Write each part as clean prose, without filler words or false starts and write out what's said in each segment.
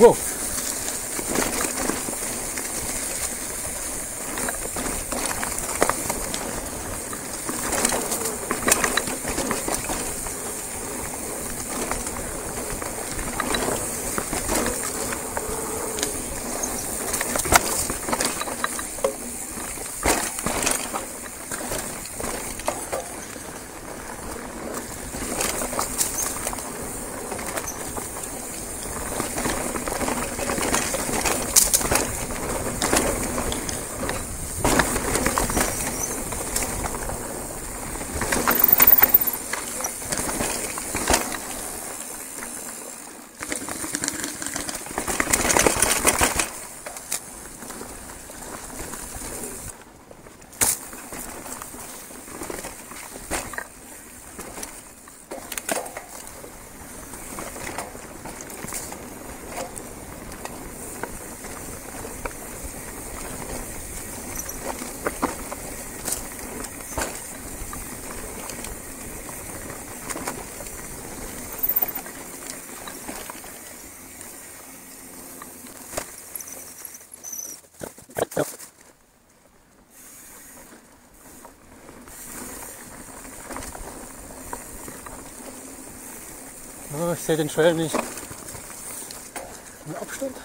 Whoa! Oh, ich sehe den Schwellen nicht. Im Abstand.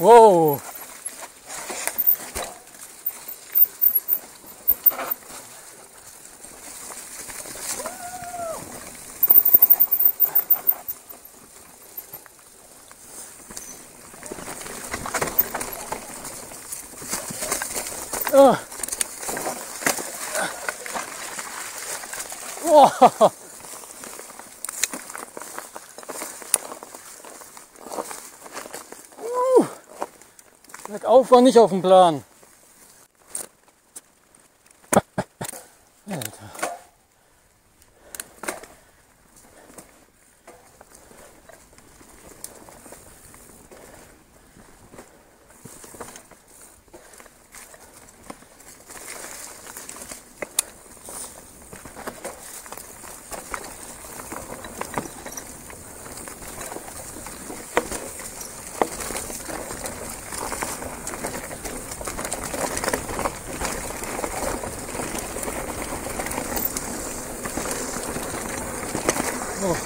Wow! Oh. Wow! Bergauf war nicht auf dem Plan. Alter. Oh.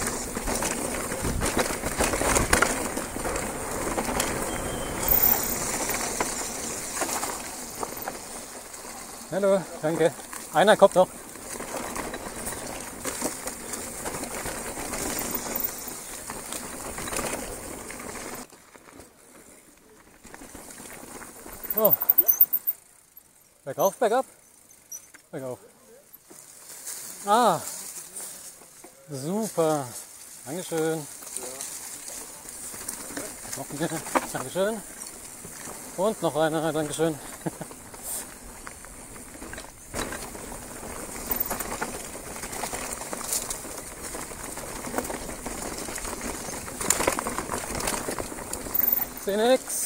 Hallo, danke. Einer kommt noch. Oh. Bergauf, bergab? Bergauf. Ah. Super, Dankeschön. Ja. Dankeschön. Und noch einer, Dankeschön. Seh nix.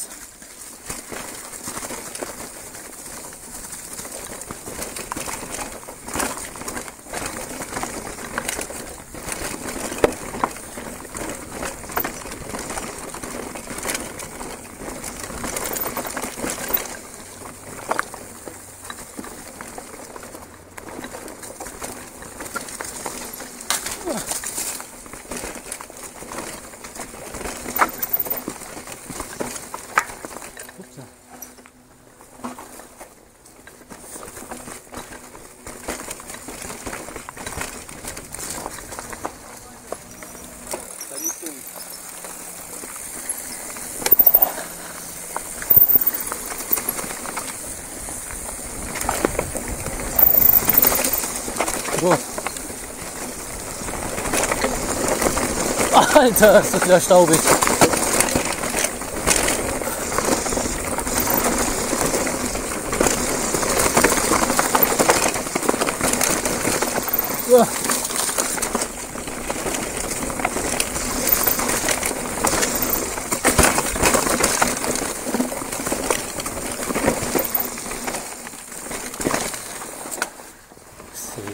So. Alter, ist das wieder staubig. So.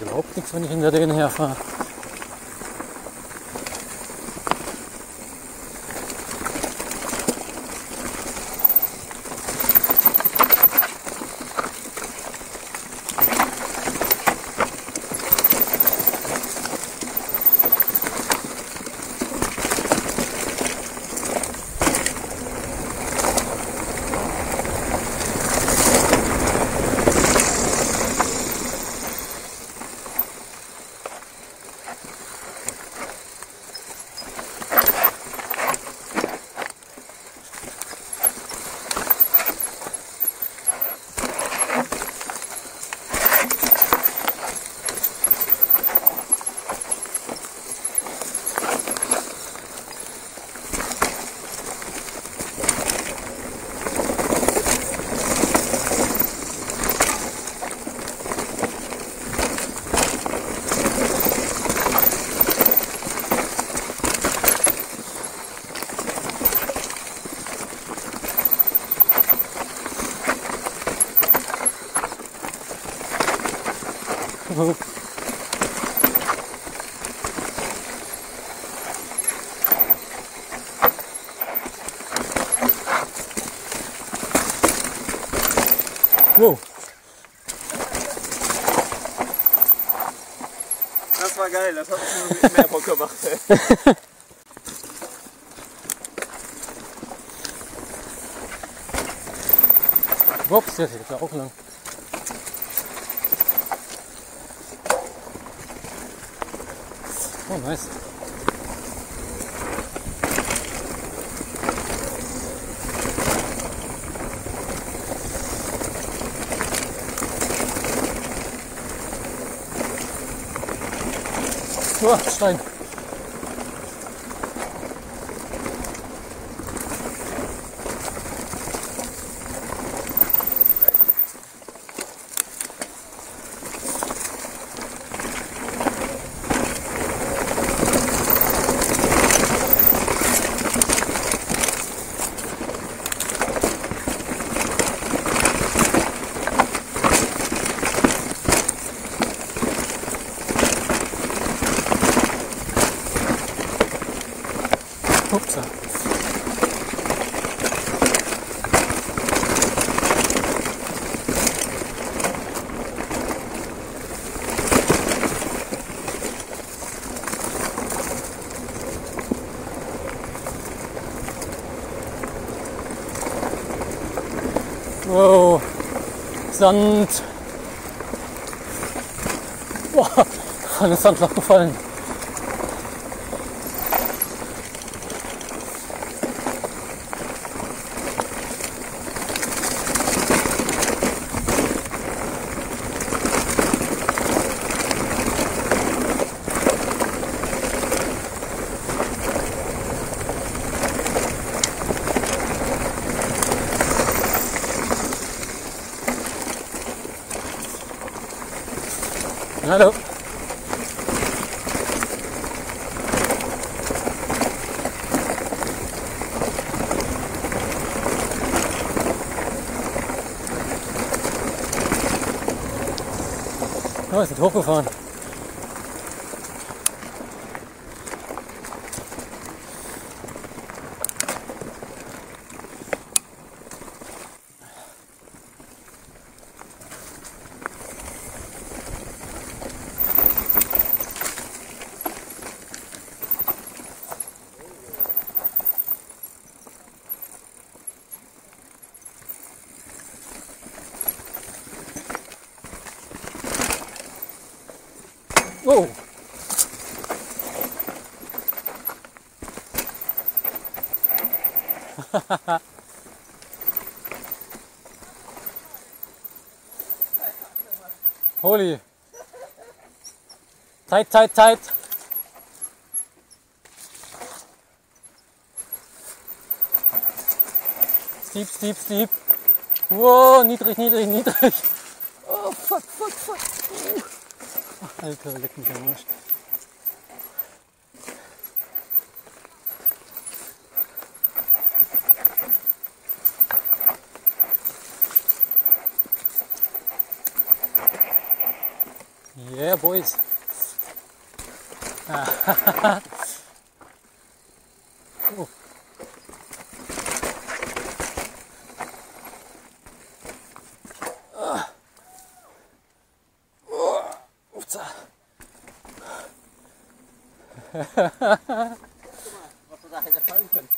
Überhaupt nichts, wenn ich hinter denen herfahre. Wow. Das war geil, das hat uns ein bisschen mehr Bock gemacht. Ey. Ups, das geht ja auch lang. Oh, nice. Oh, Stein. Wow, Sand. Boah, an das Sandloch gefallen. Hallo. Oh, ist das hochgefahren. Oh! Holy! Tight. Steep. Wow, niedrig. Oh, fuck. Alter, leck mich am Arsch. Yeah, boys. Oh. Guck mal, was wir da hätte fallen können.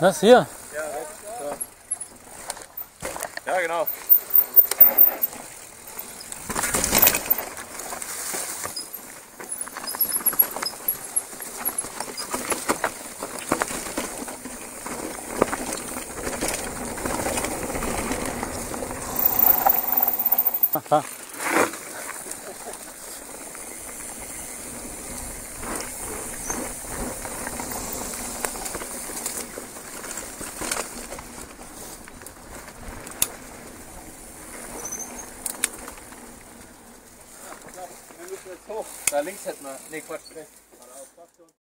Das hier? Ja, rechts. Da. Ja, genau. Aha. Da links hätten wir. Ne, Quatsch, rechts.